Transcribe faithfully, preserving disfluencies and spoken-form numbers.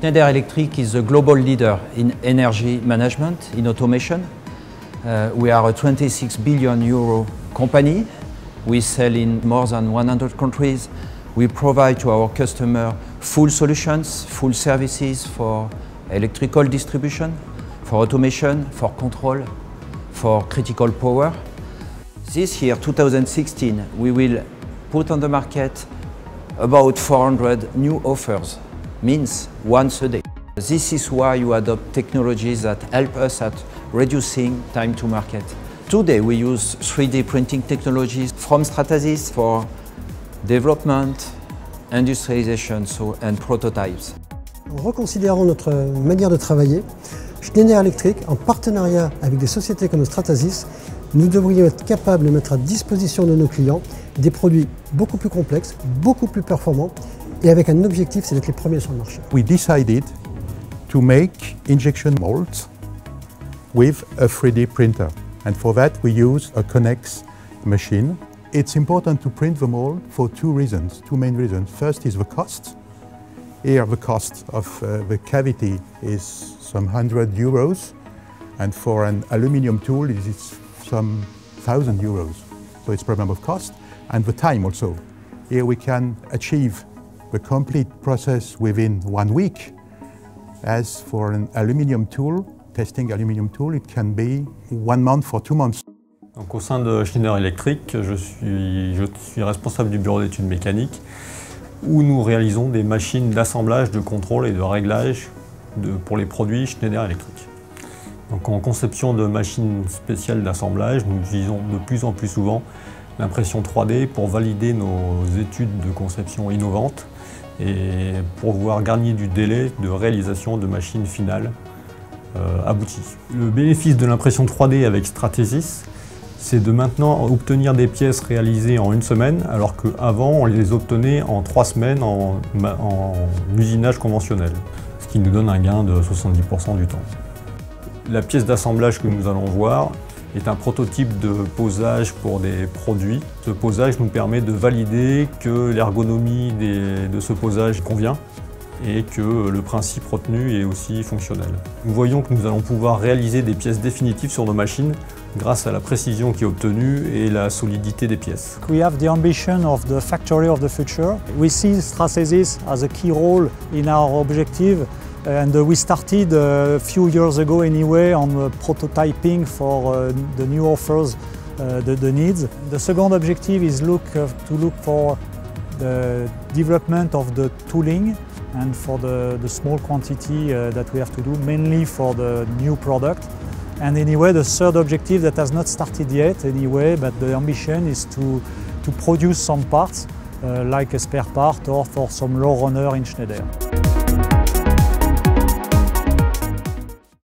Schneider Electric is a global leader in energy management, in automation. Uh, we are a twenty-six billion euro company. We sell in more than one hundred countries. We provide to our customer full solutions, full services for electrical distribution, for automation, for control, for critical power. This year, two thousand sixteen, we will put on the market about four hundred new offers, means once a day. This is why you adopt technologies that help us at reducing time to market. Today we use three D printing technologies from Stratasys for développement, industrialisation so, and prototypes. En reconsidérant notre manière de travailler, Schneider Electric, en partenariat avec des sociétés comme Stratasys, nous devrions être capables de mettre à disposition de nos clients des produits beaucoup plus complexes, beaucoup plus performants, et avec un objectif, c'est d'être les premiers sur le marché. We decided to make injection molds with a three D printer, and for that we use a connex machine. It's important to print the mold for two reasons, two main reasons. First is the cost. Here the cost of uh, the cavity is some hundred euros, and for an aluminium tool it is some thousand euros. So it's a problem of cost and the time also. Here we can achieve the complete process within one week. As for an aluminium tool, testing aluminium tool, it can be one month or two months. Donc au sein de Schneider Electric, je suis, je suis responsable du bureau d'études mécaniques où nous réalisons des machines d'assemblage, de contrôle et de réglage de, pour les produits Schneider Electric. Donc en conception de machines spéciales d'assemblage, nous utilisons de plus en plus souvent l'impression trois D pour valider nos études de conception innovantes et pour pouvoir gagner du délai de réalisation de machines finales euh, abouties. Le bénéfice de l'impression trois D avec Stratasys, c'est de maintenant obtenir des pièces réalisées en une semaine, alors qu'avant on les obtenait en trois semaines en, en usinage conventionnel, ce qui nous donne un gain de soixante-dix pour cent du temps. La pièce d'assemblage que nous allons voir est un prototype de posage pour des produits. Ce posage nous permet de valider que l'ergonomie de ce posage convient et que le principe retenu est aussi fonctionnel. Nous voyons que nous allons pouvoir réaliser des pièces définitives sur nos machines grâce à la précision qui est obtenue et la solidité des pièces. We have the ambition of the factory of the future. We see Stratasys as a key role in our objective. And we started a few years ago anyway on prototyping for the new offers, the, the needs. The second objective is look, to look for the development of the tooling and for the, the small quantity that we have to do, mainly for the new product. And anyway, the third objective that has not started yet anyway, but the ambition is to, to produce some parts, uh, like a spare part or for some low runner in Schneider.